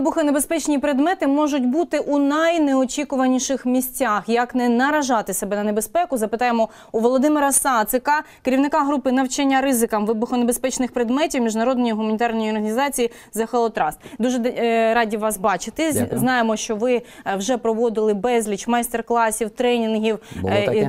Вибухонебезпечні предмети можуть бути у найнеочікуваніших місцях. Як не наражати себе на небезпеку, запитаємо у Володимира Сацика, керівника групи навчання ризикам вибухонебезпечних предметів Міжнародної гуманітарної організації The HALO Trust. Дуже раді вас бачити. Дякую. Знаємо, що ви вже проводили безліч майстер-класів, тренінгів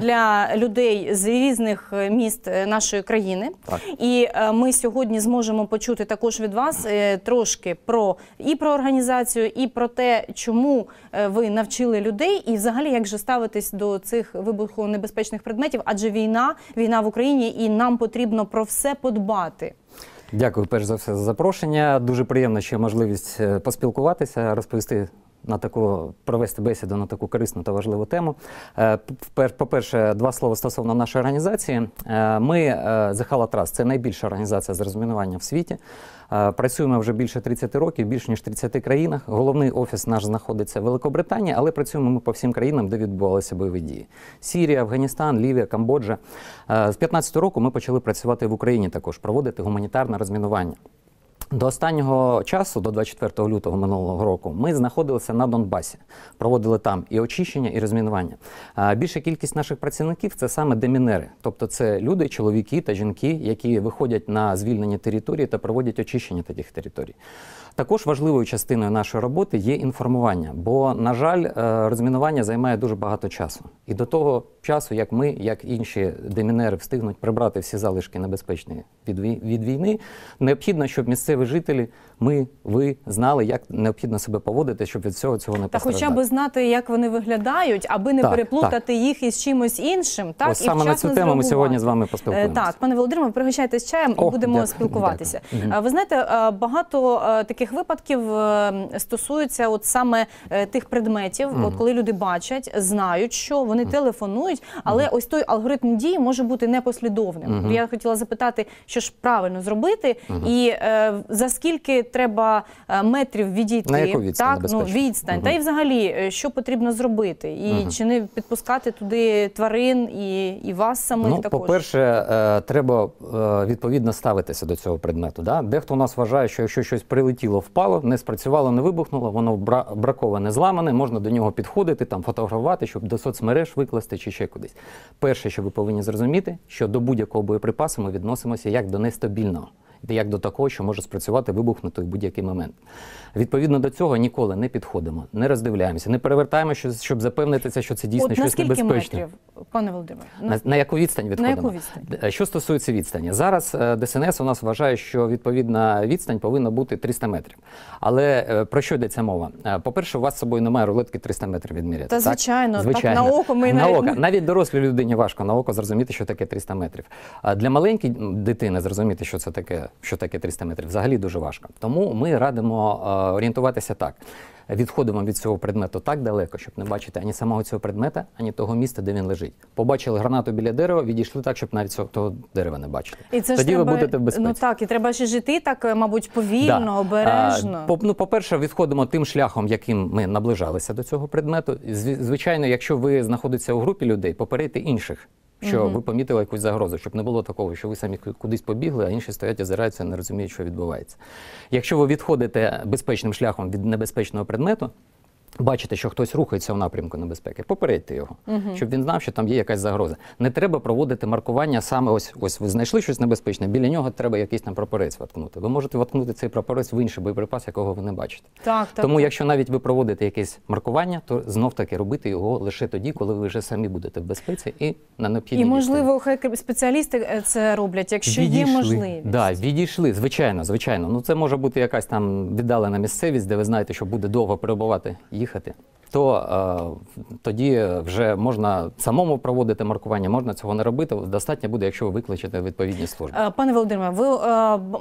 для людей з різних міст нашої країни. Так. І ми сьогодні зможемо почути також від вас трошки про організацію, і про те, чому ви навчили людей, і взагалі, як же ставитись до цих вибухонебезпечних предметів, адже війна в Україні, і нам потрібно про все подбати. Дякую, перш за все, за запрошення. Дуже приємно, що є можливість поспілкуватися, розповісти провести бесіду на таку корисну та важливу тему. По-перше, два слова стосовно нашої організації. Ми, The HALO Trust, це найбільша організація з розмінування в світі. Працюємо вже більше 30 років, більше ніж 30 країнах. Головний офіс наш знаходиться в Великобританії, але працюємо ми по всім країнам, де відбувалися бойові дії. Сирія, Афганістан, Лівія, Камбоджа. З 15 року ми почали працювати в Україні також, проводити гуманітарне розмінування. До останнього часу, до 24 лютого минулого року, ми знаходилися на Донбасі, проводили там і очищення, і розмінування. Більша кількість наших працівників – це саме демінери, тобто це люди, чоловіки та жінки, які виходять на звільнені території та проводять очищення таких територій. Також важливою частиною нашої роботи є інформування, бо, на жаль, розмінування займає дуже багато часу. І до того часу, як ми, як інші демінери встигнуть прибрати всі залишки небезпечні від війни, необхідно, щоб місцеві жителі, ви знали, як необхідно себе поводити, щоб від всього цього не постраждати. Та хоча б знати, як вони виглядають, аби не переплутати їх із чимось іншим. Ось саме на цю тему ми сьогодні з вами поспілкуємося. Так, пане Володимире, пригощайтеся чаєм і будемо спілкуватися. Ви знаєте, багато таких випадків стосуються от саме тих предметів, коли люди бачать, знають, що вони телефонують, але ось той алгоритм дії може бути непослідовним. Я хотіла запитати, що ж правильно зробити і за скільки треба метрів відійти, на яку відстань, та і взагалі, що потрібно зробити, і чи не підпускати туди тварин і вас самих також? По-перше, треба відповідно ставитися до цього предмету. Дехто у нас вважає, що якщо щось прилетіло, впало, не спрацювало, не вибухнуло, воно браковане, зламане, можна до нього підходити, там, фотографувати, щоб до соцмереж викласти чи ще кудись. Перше, що ви повинні зрозуміти, що до будь-якого боєприпасу ми відносимося як до нестабільного, як до такого, що може спрацювати, вибухнути в будь-який момент. Відповідно до цього ніколи не підходимо, не роздивляємося, не перевертаємо, щоб запевнитися, що це дійсно щось небезпечне. От на скільки метрів, пане Володимире? На яку відстань відходимо? Що стосується відстані? Зараз ДСНС у нас вважає, що відповідна відстань повинна бути 300 метрів. Але про що йдеться мова? По-перше, у вас з собою немає рулетки 300 метрів відміряти. Та звичайно, так на око ми навіть... Навіть дорослій людині важко на око зрозуміти, що таке 300 метрів. Для маленької дитини зрозуміти, що таке 300 метрів, взагалі дуже важко. Тому ми радимо орієнтуватися так. Відходимо від цього предмету так далеко, щоб не бачити ані самого цього предмета, ані того місця, де він лежить. Побачили гранату біля дерева, відійшли так, щоб навіть того дерева не бачили. Тоді ви будете в безпеці. Ну так, і треба ще жити так, мабуть, повільно, обережно. Ну, по-перше, відходимо тим шляхом, яким ми наближалися до цього предмету. Звичайно, якщо ви знаходитеся у групі людей, попередьте інших, що ви помітили якусь загрозу, щоб не було такого, що ви самі кудись побігли, а інші стоять, озираються, не розуміють, що відбувається. Якщо ви відходите безпечним шляхом від небезпечного предмету, бачите, що хтось рухається в напрямку небезпеки, попередьте його, щоб він знав, що там є якась загроза. Не треба проводити маркування саме ось ви знайшли щось небезпечне, біля нього треба якийсь там прапорець воткнути. Ви можете воткнути цей прапорець в інший боєприпас, якого ви не бачите. Тому якщо навіть ви проводите якесь маркування, то знов-таки робити його лише тоді, коли ви вже самі будете в безпеці і на необхідній відстані. І можливо, хай спеціалісти це роблять, якщо є можливість. Так, відійшли, звичайно. Ну це може бути якась там віддалена місцевість, де ви знаєте, що буде довго перебувати, їхати, то тоді вже можна самому проводити маркування, можна цього не робити, достатньо буде, якщо ви викличете відповідні служби. Пане Володимире,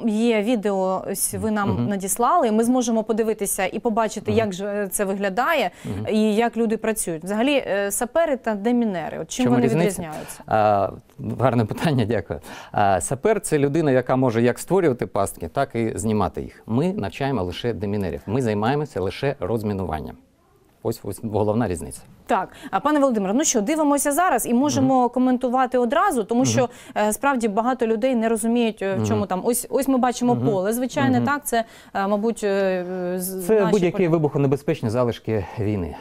є відео, ви нам надіслали, ми зможемо подивитися і побачити, як же це виглядає і як люди працюють. Взагалі, сапери та демінери, чим вони відрізняються? Гарне питання, дякую. Сапер – це людина, яка може як створювати пастки, так і знімати їх. Ми навчаємо лише демінерів, ми займаємося лише розмінуванням. Ось головна різниця. Так, пане Володимире, ну що, дивимося зараз і можемо коментувати одразу, тому що справді багато людей не розуміють, в чому там. Ось ми бачимо поле, звичайно, так, це, мабуть, наші... Це будь-які вибухонебезпечні залишки війни.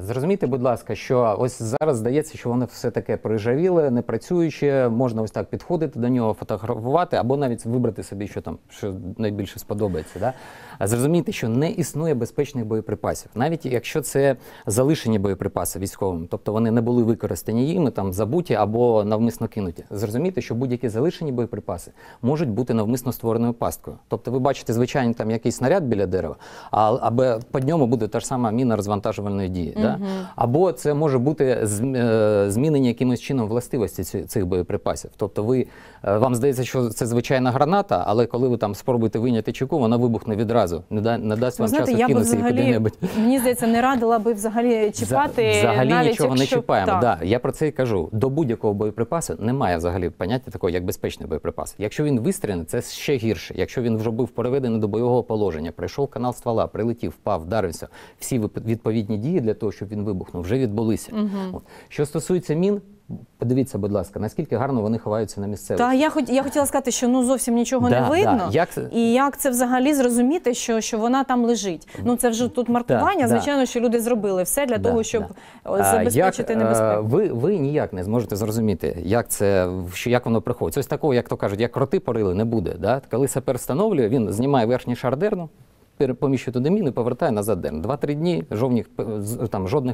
Зрозумійте, будь ласка, що ось зараз здається, що воно все таке проржавіле, не працююче, можна ось так підходити до нього, фотографувати, або навіть вибрати собі, що там, що найбільше сподобається. Зрозумійте, що не існує безпечних боєприпасів, навіть якщо це залишені боєприпаси військовим, тобто вони не були використані їми, там, забуті або навмисно кинуті. Зрозумійте, що будь-які залишені боєприпаси можуть бути навмисно створеною пасткою. Тобто ви бачите, звичайно, там якийсь снаряд біля дерева, або під ньому буде та ж сама міна розвантажувальної дії. Да? Або це може бути змінення якимось чином властивості цих боєприпасів. Тобто вам здається, що це звичайна граната, але коли ви там спробуєте вийняти чеку, вона вибухне відразу, не дасть вам часу кинути її куди-небудь. Мені здається, не радила би взагалі чіпати. Взагалі нічого не чіпаємо. Я про це і кажу. До будь-якого боєприпасу немає взагалі поняття такого, як безпечний боєприпас. Якщо він вистріляний, це ще гірше. Якщо він вже був переведений до бойового положення, пройшов канал ствола, прилетів, впав, вдарився, всі відповідні дії для того, щоб він вибухнув, вже відбулися. Що стосується мін, подивіться, будь ласка, наскільки гарно вони ховаються на місцевості. Так, я хотіла сказати, що ну зовсім нічого не видно. І як це взагалі зрозуміти, що вона там лежить? Ну це вже тут маркування, звичайно, що люди зробили все для того, щоб забезпечити небезпеку. Ви ніяк не зможете зрозуміти, як воно приходить. Ось такого, як то кажуть, як роти порили, не буде. Коли сапер встановлює, він знімає верхній шар дерну, поміщує туди міну і повертає назад дерн. 2-3 дні жодних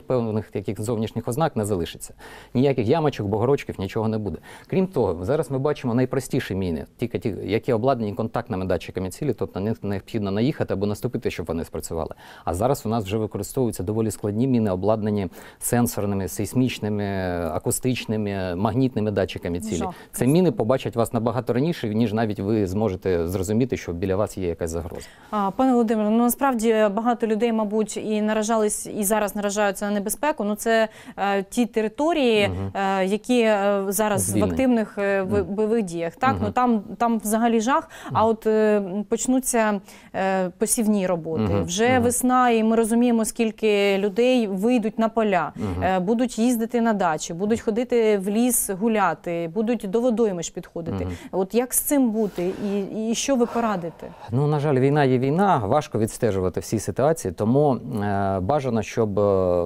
певних зовнішніх ознак не залишиться. Ніяких ямочок, бугорочків, нічого не буде. Крім того, зараз ми бачимо найпростіші міни, ті, які обладнані контактними датчиками цілі, тобто на них необхідно наїхати або наступити, щоб вони спрацювали. А зараз у нас вже використовуються доволі складні міни, обладнані сенсорними, сейсмічними, акустичними, магнітними датчиками цілі. Це міни побачать вас набагато раніше, ніж навіть ви зможете зрозуміти, що біля вас є якась загроза. Ну, насправді, багато людей, мабуть, і наражались, і зараз наражаються на небезпеку. Ну, це ті території, які зараз в активних бойових діях. Так, ну там взагалі жах, а от почнуться посівні роботи. Вже весна, і ми розуміємо, скільки людей вийдуть на поля, будуть їздити на дачі, будуть ходити в ліс гуляти, будуть до водоймищ підходити. От як з цим бути і що ви порадите? Ну, на жаль, війна є війна. Важко відстежувати всі ситуації, тому бажано, щоб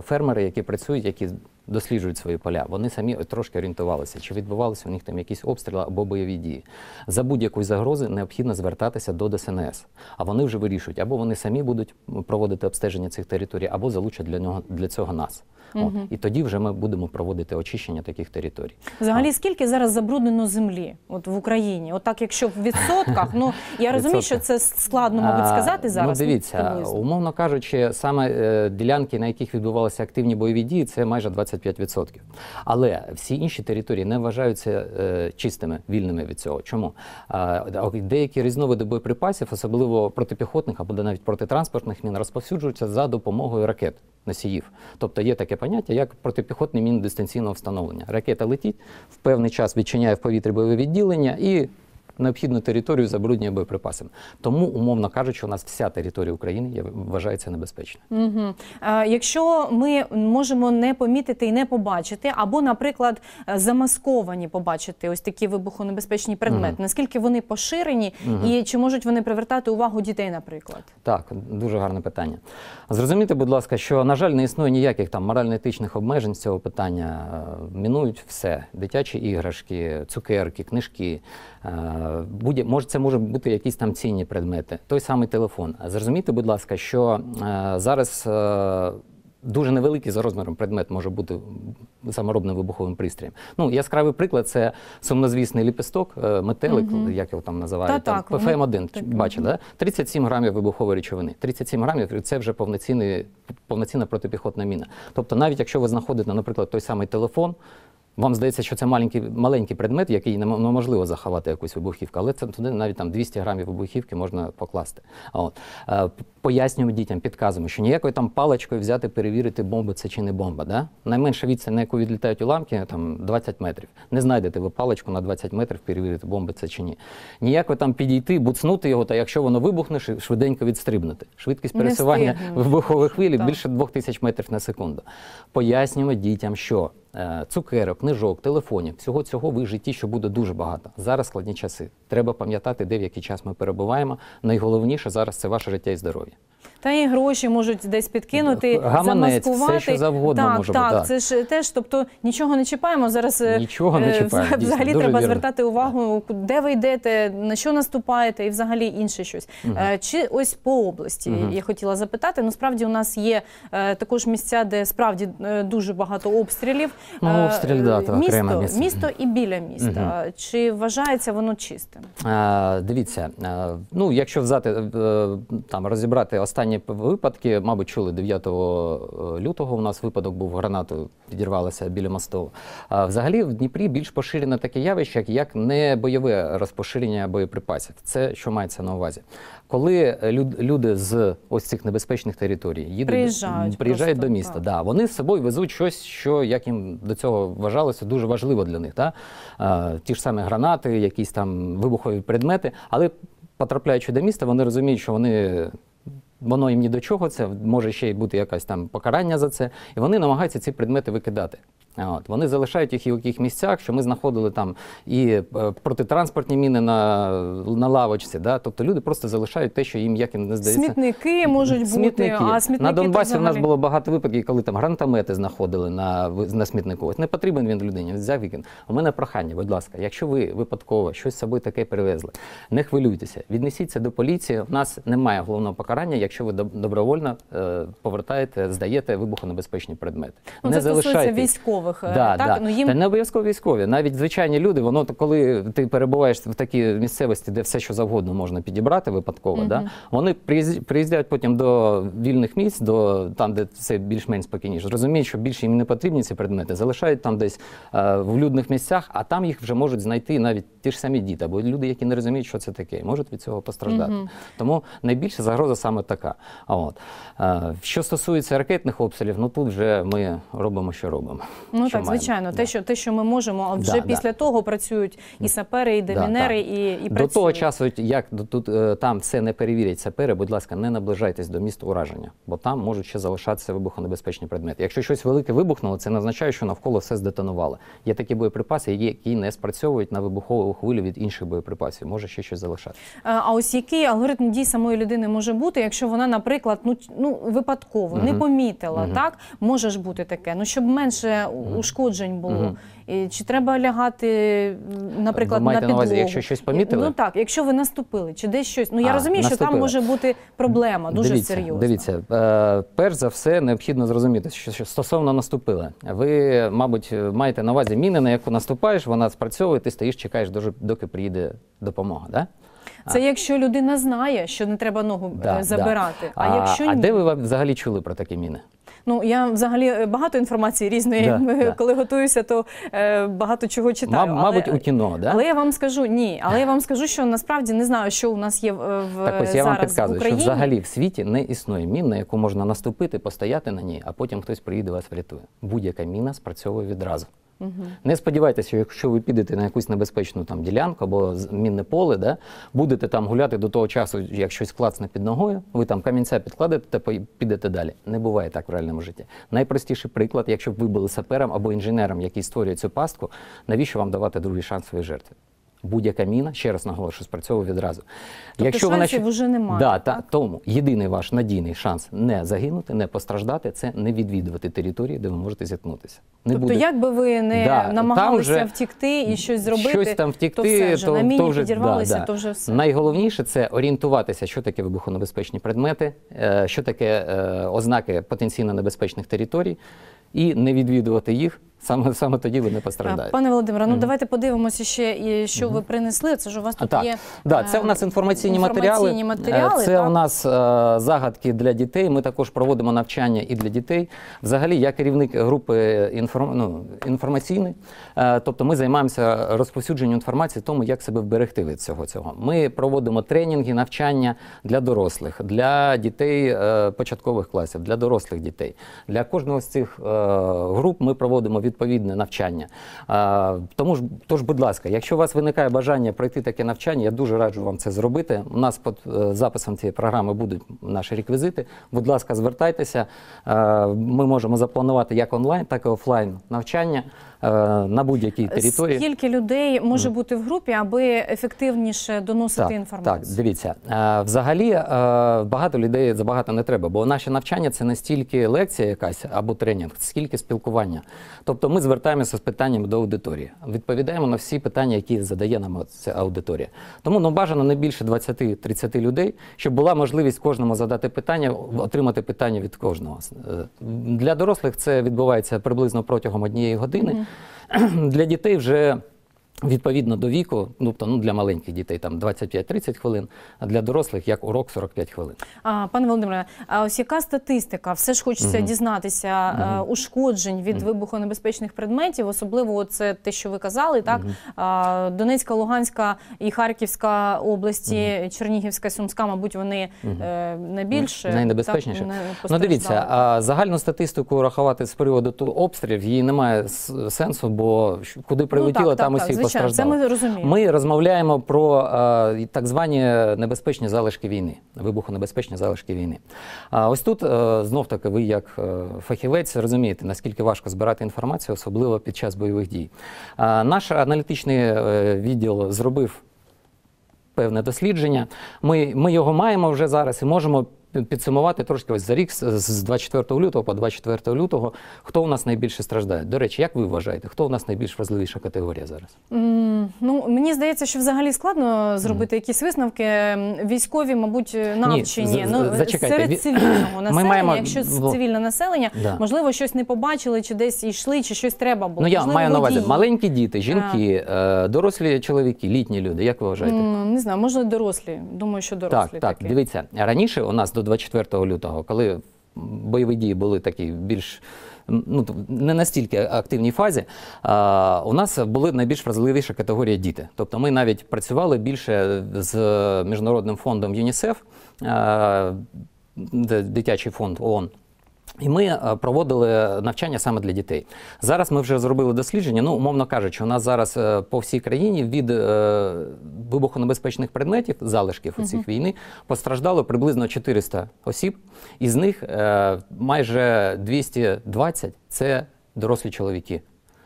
фермери, які працюють, які досліджують свої поля, вони самі трошки орієнтувалися, чи відбувалися у них там якісь обстріли або бойові дії. За будь-якої загрози необхідно звертатися до ДСНС, а вони вже вирішують, або вони самі будуть проводити обстеження цих територій, або залучать для цього нас. І тоді вже ми будемо проводити очищення таких територій. Взагалі, скільки зараз забруднено землі в Україні? От так, якщо в відсотках, ну я розумію, що це складно, мабуть, сказати зараз. Ну дивіться, умовно кажучи, саме ділянки, на яких відбувалися активні бойові дії, це майже 25%. Але всі інші території не вважаються чистими, вільними від цього. Чому? Деякі різновиди боєприпасів, особливо протипіхотних або навіть протитранспортних мін, розповсюджуються за допомогою ракет носіїв. Тобто є таке поняття, як протипіхотні міни дистанційного встановлення. Ракета летить, в певний час відчиняє в повітрі бойове відділення і необхідну територію забруднює боєприпасами. Тому, умовно кажучи, у нас вся територія України вважається небезпечною. Якщо ми можемо не помітити і не побачити, або, наприклад, замасковані побачити ось такі вибухонебезпечні предмети, наскільки вони поширені і чи можуть вони привертати увагу дітей, наприклад? Так, дуже гарне питання. Зрозумійте, будь ласка, що, на жаль, не існує ніяких там морально-етичних обмежень з цього питання. Мінують все. Дитячі іграшки, цукерки, книжки. Це може бути якісь там цінні предмети, той самий телефон. Зрозумійте, будь ласка, що зараз дуже невеликий за розміром предмет може бути саморобним вибуховим пристроєм. Ну, яскравий приклад – це сумнозвісний ліпесток, метелик, як його там називають, ПФМ-1, бачили, да? 37 грамів вибухової речовини. 37 грамів – це вже повноцінна протипіхотна міна. Тобто навіть якщо ви знаходите, наприклад, той самий телефон, Вам здається, що це маленький предмет, який неможливо заховати якусь вибухівку, але це туди навіть там 200 грамів вибухівки можна покласти. От. Пояснюємо дітям, підказуємо, що ніякою там паличкою взяти, перевірити, бомба це чи не бомба. Да? Найменша відстань, на яку відлітають уламки, там 20 метрів. Не знайдете ви паличку на 20 метрів, перевірити, бомба це чи ні. Ніяко там підійти, буцнути його, та якщо воно вибухне, швиденько відстрибнути. Швидкість пересування вибухової хвилі більше 2000 метрів на секунду. Пояснюємо дітям, що цукерок, книжок, телефонів, всього цього в їх житті, що буде дуже багато. Зараз складні часи. Треба пам'ятати, де в який час ми перебуваємо. Найголовніше зараз – це ваше життя і здоров'я. Та і гроші можуть десь підкинути, гаманець, замаскувати. Все, що завгодно може бути. Так, це ж теж, тобто нічого не чіпаємо. Зараз нічого не чіпаємо, взагалі дійсно, треба звертати увагу, де ви йдете, на що наступаєте і взагалі інше щось. Угу. Чи ось по області, я хотіла запитати, насправді у нас є також місця, де справді дуже багато обстрілів. Ну, обстріл, да, місто і біля міста. Угу. Чи вважається воно чистим? Дивіться, ну, якщо взяти, там, розібрати останні випадки, мабуть, чули, 9 лютого у нас випадок був, гранатою підірвалася біля мосту. Взагалі в Дніпрі більш поширене таке явище, як не бойове розпоширення боєприпасів. Це що мається на увазі? Коли люди з ось цих небезпечних територій їдуть, приїжджають до міста, да, вони з собою везуть щось, що, як їм до цього вважалося, дуже важливо для них. Да? Ті ж самі гранати, якісь там вибухові предмети, але потрапляючи до міста, вони розуміють, що воно їм ні до чого, це може ще й бути якесь там покарання за це, і вони намагаються ці предмети викидати. От. Вони залишають їх і в яких місцях, що ми знаходили там і протитранспортні міни на лавочці, да? Тобто люди просто залишають те, що їм, як їм не здається. Смітники можуть бути, а смітники... На Донбасі в нас було багато випадків, коли там гранатомети знаходили на смітнику. От не потрібен він людині, взяв він. У мене прохання, будь ласка, якщо ви випадково щось з собою таке перевезли, не хвилюйтеся, віднесіться до поліції, у нас немає головного покарання, якщо ви добровольно повертаєте, здаєте вибухонебезпечні предмети. Ну, не залишайте військових. Да, так? Да. Ну, їм... Та не обов'язково військові, навіть звичайні люди, воно, коли ти перебуваєш в такій місцевості, де все, що завгодно можна підібрати випадково, да? Вони приїздять потім до вільних місць, до там, де це більш-менш спокійніше, розуміють, що більше їм не потрібні ці предмети, залишають там десь в людних місцях, а там їх вже можуть знайти навіть ті ж самі діти, або люди, які не розуміють, що це таке, можуть від цього постраждати. Тому найбільша загроза саме така. От. Що стосується ракетних обстрілів, ну тут вже ми робимо, що робимо. Ну так, звичайно, те, що ми можемо, а вже після того працюють і сапери, і демінери, і працюють. До того часу, як там все не перевірять сапери, будь ласка, не наближайтесь до місць ураження, бо там можуть ще залишатися вибухонебезпечні предмети. Якщо щось велике вибухнуло, це не означає, що навколо все здетонувало. Є такі боєприпаси, які не спрацьовують на вибухову хвилю від інших боєприпасів, може ще щось залишатися. А ось який алгоритм дій самої людини може бути, якщо вона, наприклад, ну, випадково, не помітила, так? Може ж бути таке, ну, щоб менше ушкоджень було. Чи треба лягати, наприклад, на підлогу? Якщо щось помітили? Ну так, якщо ви наступили, чи десь щось. Ну я розумію, що там може бути проблема, дуже серйозна. Дивіться, перш за все необхідно зрозуміти, що стосовно наступили. Ви, мабуть, маєте на увазі міни, на яку наступаєш, вона спрацьовує, ти стоїш, чекаєш, доки приїде допомога, так? Це якщо людина знає, що не треба ногу забирати, а якщо ні. А де ви взагалі чули про такі міни? Ну, я взагалі багато інформації різної, коли готуюся, то багато чого читаю. Мабуть, у кіно, да? Але я вам скажу, ні, але я вам скажу, що насправді не знаю, що у нас є зараз в Україні. Так ось, я вам підказую, що взагалі в світі не існує мін, на яку можна наступити, постояти на ній, а потім хтось приїде вас врятує. Будь-яка міна спрацьовує відразу. Не сподівайтеся, що якщо ви підете на якусь небезпечну там ділянку або мінне поле, да, будете там гуляти до того часу, як щось клацне під ногою, ви там камінця підкладете та підете далі. Не буває так в реальному житті. Найпростіший приклад, якщо б ви були сапером або інженером, який створює цю пастку, навіщо вам давати другий шанс своїй жертві? Будь-яка міна, ще раз наголошую, спрацьовує відразу. Тобто шансів вже немає. Да, так? Тому єдиний ваш надійний шанс не загинути, не постраждати, це не відвідувати території, де ви можете зіткнутися. Не тобто як би ви не намагалися втікти і щось зробити, щось там втікти, то все вже, на міні підірвалися, то вже все. Найголовніше – це орієнтуватися, що таке вибухонебезпечні предмети, що таке ознаки потенційно небезпечних територій, і не відвідувати їх. Саме тоді ви не постраждаєте. Пане Володимире, ну давайте подивимося ще, що ви принесли. Це ж у вас тут є... Так, це у нас інформаційні матеріали. Це у нас загадки для дітей. Ми також проводимо навчання і для дітей. Взагалі, я керівник групи інформаційної. Тобто ми займаємося розповсюдженням інформації, тому як себе вберегти від всього цього. Ми проводимо тренінги, навчання для дорослих, для дітей початкових класів, для дорослих дітей. Для кожного з цих груп ми проводимо відповідне навчання. Тож, будь ласка, якщо у вас виникає бажання пройти таке навчання, я дуже раджу вам це зробити. У нас під записом цієї програми будуть наші реквізити. Будь ласка, звертайтеся. Ми можемо запланувати як онлайн, так і офлайн навчання на будь-якій території. Скільки людей може бути в групі, аби ефективніше доносити інформацію? Так, дивіться. Взагалі, багато людей забагато не треба, бо наше навчання – це не стільки лекція якась або тренінг, скільки спілкування. Тобто ми звертаємося з питаннями до аудиторії, відповідаємо на всі питання, які задає нам ця аудиторія. Тому бажано не більше 20-30 людей, щоб була можливість кожному задати питання, отримати питання від кожного. Для дорослих це відбувається приблизно протягом однієї години. Для дітей вже відповідно до віку, для маленьких дітей 25-30 хвилин, а для дорослих як урок 45 хвилин. Пане Володимире, а ось яка статистика? Все ж хочеться дізнатися ушкоджень від вибухонебезпечних предметів, особливо це те, що ви казали, так? Донецька, Луганська і Харківська області, Чернігівська, Сумська, мабуть, вони найбільше... Найнебезпечніше. Ну дивіться, загальну статистику рахувати з приводу обстрілів, її немає сенсу, бо куди прилетіло, там усі постраждали. Ми розмовляємо про так звані небезпечні залишки війни, вибухонебезпечні залишки війни. Ось тут, знов-таки, ви як фахівець розумієте, наскільки важко збирати інформацію, особливо під час бойових дій. Наш аналітичний відділ зробив певне дослідження. Ми його маємо вже зараз і можемо підсумувати трошки ось за рік з 24 лютого по 24 лютого, хто у нас найбільше страждає. До речі, як ви вважаєте, хто у нас найбільш вразливіша категорія зараз? Ну, мені здається, що взагалі складно зробити якісь висновки. Військові, мабуть, навчені. Серед цивільного населення, якщо цивільне населення, можливо, щось не побачили, чи десь йшли, чи щось треба було. Ну, я маю на увазі, маленькі діти, жінки, дорослі чоловіки, літні люди, як ви вважаєте? Не знаю, можливо, дорослі. Думаю, що дорослі. Так, дивіться, раніше у нас до 24 лютого, коли бойові дії були такі більш, не настільки активній фазі, у нас були найбільш вразливіша категорія діти. Тобто ми навіть працювали більше з Міжнародним фондом ЮНІСЕФ, дитячий фонд ООН. І ми проводили навчання саме для дітей. Зараз ми вже зробили дослідження, ну, умовно кажучи, у нас зараз по всій країні від вибухонебезпечних предметів, залишків у цих війни, постраждало приблизно 400 осіб. Із них майже 220 – це дорослі чоловіки.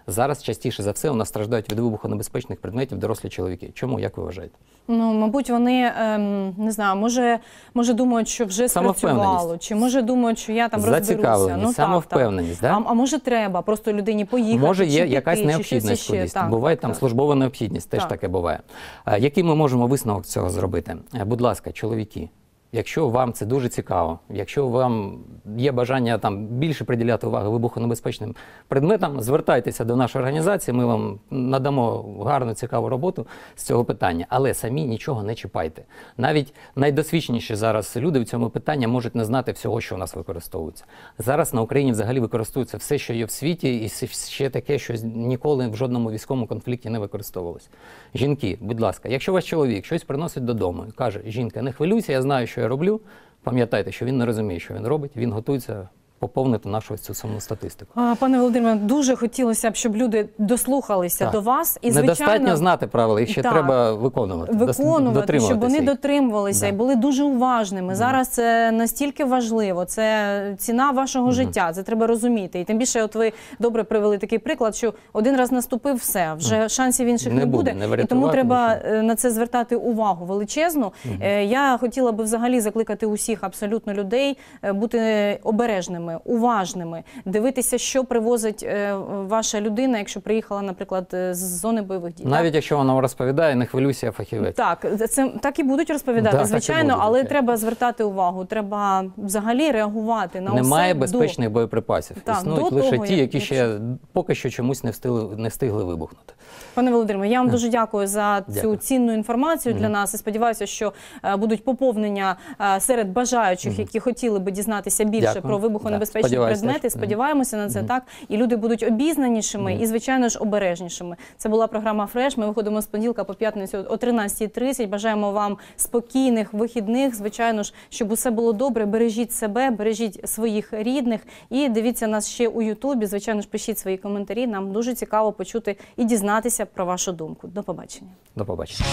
Зараз частіше за все у нас страждають від вибухонебезпечних предметів дорослі чоловіки. Чому, як ви вважаєте? Ну, мабуть, вони, не знаю, може думають, що вже спрацювало, чи може думають, що я там розберуся. Зацікавленість, самовпевненість, так? А може треба просто людині поїхати, чи піти, чи щось ще. Може, є якась необхідність кудись. Буває там службова необхідність, теж таке буває. Який ми можемо висновок цього зробити? Будь ласка, чоловіки. Якщо вам це дуже цікаво, якщо вам є бажання більше приділяти увагу вибухонебезпечним предметам, звертайтеся до нашої організації, ми вам надамо гарну, цікаву роботу з цього питання. Але самі нічого не чіпайте. Навіть найдосвідченіші зараз люди в цьому питанні можуть не знати всього, що у нас використовується. Зараз на Україні взагалі використовується все, що є в світі, і ще таке, що ніколи в жодному військовому конфлікті не використовувалося. Жінки, будь ласка, якщо ваш чоловік щось приносить додому і каже, жінка, не хвилюйся, я знаю, що я роблю, пам'ятайте, що він не розуміє, що він робить, він готується поповнити нашу цю саму статистику. Пане Володимире, дуже хотілося б, щоб люди дослухалися до вас. Недостатньо знати правила, їх ще треба виконувати. Виконувати, щоб вони дотримувалися і були дуже уважними. Зараз це настільки важливо, це ціна вашого життя, це треба розуміти. І тим більше, от ви добре привели такий приклад, що один раз наступив, все, вже шансів інших не буде. І тому треба на це звертати увагу величезну. Я хотіла б взагалі закликати усіх абсолютно людей бути обережними пильними, уважними, дивитися, що привозить ваша людина, якщо приїхала, наприклад, з зони бойових дій. Навіть якщо вона розповідає, не хвилюйся, я фахівець. Так, це так і будуть розповідати, звичайно, але треба звертати увагу, треба взагалі реагувати на усе. Немає безпечних боєприпасів, існують лише ті, які ще поки що чомусь не встигли вибухнути. Пане Володимире, я вам дуже дякую за цю цінну інформацію для нас і сподіваюся, що будуть поповнення серед бажаючих, які хотіли би дізнатися більше про вибухонебезпечні предмети. Сподіваємося на це, так? І люди будуть обізнанішими і, звичайно ж, обережнішими. Це була програма «Фреш». Ми виходимо з понеділка по п'ятницю о 13:30. Бажаємо вам спокійних вихідних, звичайно ж, щоб усе було добре. Бережіть себе, бережіть своїх рідних і дивіться нас ще у Ютубі. Звичайно ж, пишіть свої коментарі. Нам дуже цікаво почути і дізнатися про вашу думку. До побачення. До побачення.